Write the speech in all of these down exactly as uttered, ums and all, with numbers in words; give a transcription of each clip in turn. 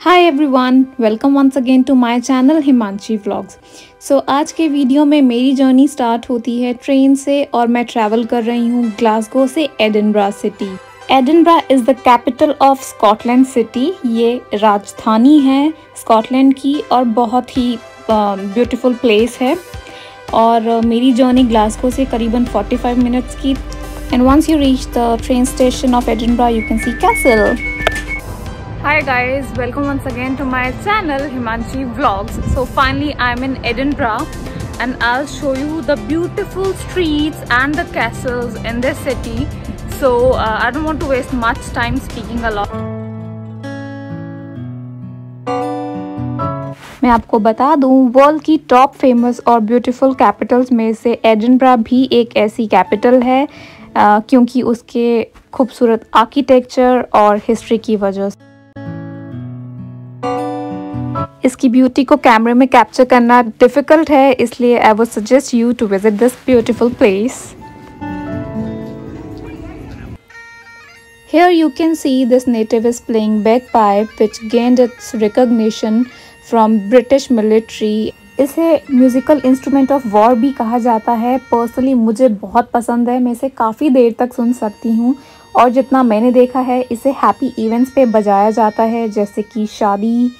Hi everyone, welcome once again to my channel Himanshi vlogs. So आज के video में मेरी जर्नी स्टार्ट होती है ट्रेन से और मैं ट्रैवल कर रही हूँ ग्लासगो से Edinburgh city. Edinburgh is the capital of Scotland city. ये राजधानी है स्कॉटलैंड की और बहुत ही ब्यूटीफुल uh, प्लेस है। और uh, मेरी जर्नी ग्लासगो से करीबन पैंतालीस मिनट्स की। And once you reach the train station of Edinburgh you can see castle. Hi guys, welcome once again to my channel Himanshi Vlogs. So finally I am in Edinburgh and I'll show you the beautiful streets and the castles in this city. So uh, I don't want to waste much time speaking a lot. मैं आपको बता दूं, world की top famous और beautiful capitals में से Edinburgh भी एक ऐसी कैपिटल है uh, क्योंकि उसके खूबसूरत आर्किटेक्चर और हिस्ट्री की वजह से। इसकी ब्यूटी को कैमरे में कैप्चर करना डिफिकल्ट है, इसलिए I would suggest you to visit this beautiful place. Here you can see this native is playing bagpipe which gained its recognition from British military. इसे म्यूजिकल इंस्ट्रूमेंट ऑफ वॉर भी कहा जाता है। Personally मुझे बहुत पसंद है, मैं इसे काफ़ी देर तक सुन सकती हूँ। और जितना मैंने देखा है, इसे हैप्पी इवेंट्स पे बजाया जाता है, जैसे कि शादी,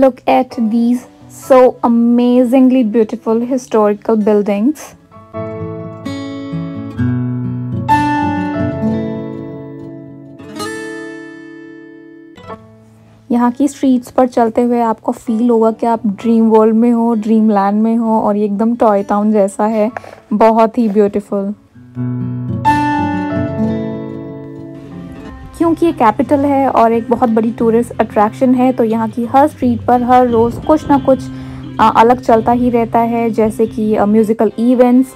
Look at these so amazingly beautiful historical buildings. यहाँ की स्ट्रीट्स पर चलते हुए आपको फील होगा कि आप ड्रीम वर्ल्ड में हो, ड्रीम लैंड में हो, और ये एकदम टॉय टाउन जैसा है, बहुत ही ब्यूटीफुल। क्योंकि ये कैपिटल है और एक बहुत बड़ी टूरिस्ट अट्रैक्शन है, तो यहाँ की हर स्ट्रीट पर हर रोज़ कुछ ना कुछ अलग चलता ही रहता है, जैसे कि म्यूज़िकल इवेंट्स,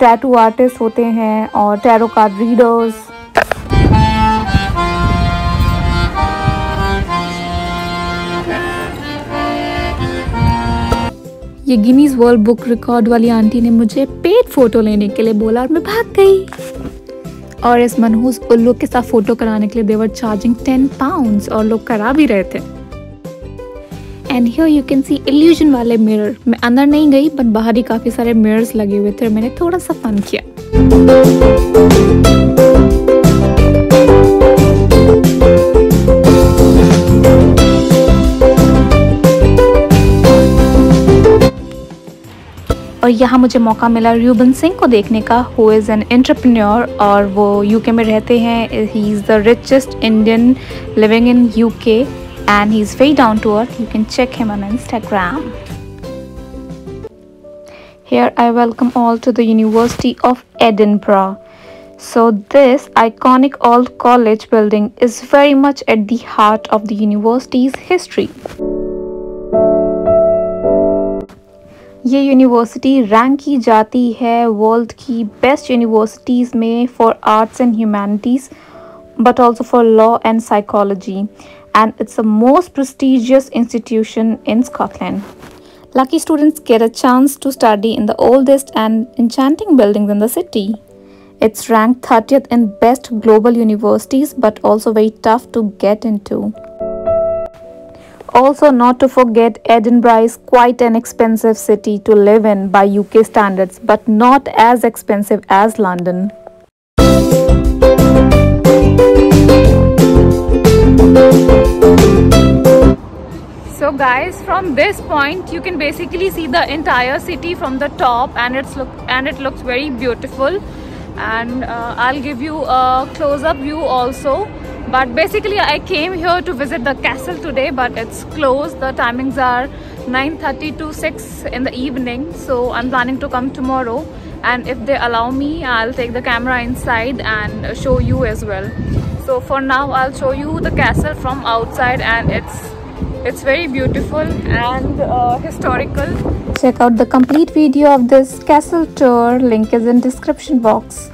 टैटू आर्टिस्ट होते हैं और टैरो कार्ड रीडर्स। ये गिनीज वर्ल्ड बुक रिकॉर्ड वाली आंटी ने मुझे पेट फोटो लेने के लिए बोला और मैं भाग गई। और इस मनहूस उल्लू के साथ फोटो कराने के लिए देवर चार्जिंग टेन पाउंड्स, और लोग करा भी रहे थे। And here you can see illusion वाले मिरर। मैं अंदर नहीं गई, पर बाहर ही काफ़ी सारे मिरर्स लगे हुए थे, मैंने थोड़ा सा फन किया। और यहाँ मुझे मौका मिला रूबन सिंह को देखने का, हु इज़ एन एंटरप्रेन्योर, और वो यूके में रहते हैं। He is the richest Indian living in UK and he is very down to earth. You can check him on Instagram. Here I welcome all to the university of Edinburgh. So this iconic old college building is very much at the heart of the university's history. ये university rank की जाती है world की best universities में for arts and humanities but also for law and psychology, and it's a most prestigious institution in Scotland. Lucky students get a chance to study in the oldest and enchanting buildings in the city. It's ranked thirtieth in best global universities but also very tough to get into. Also, not to forget, Edinburgh is quite an expensive city to live in by U K standards, but not as expensive as London. So guys, from this point you can basically see the entire city from the top, and it's look and it looks very beautiful. And uh, I'll give you a close-up view also. But basically I came here to visit the castle today, but it's closed. The timings are nine thirty to six in the evening, so I'm planning to come tomorrow, and if they allow me I'll take the camera inside and show you as well. So for now I'll show you the castle from outside, and it's it's very beautiful and uh, historical. Check out the complete video of this castle tour, link is in description box.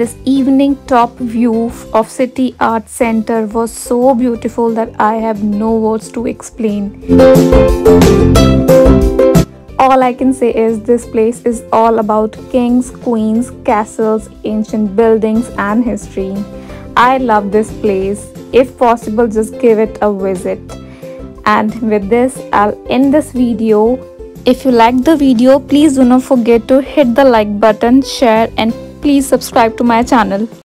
This evening top view of City Art Centre was so beautiful that I have no words to explain. All I can say is this place is all about kings, queens, castles, ancient buildings and history. I love this place. If possible, just give it a visit. And with this, I'll end this video. If you liked the video, please do not forget to hit the like button, share and please subscribe to my channel.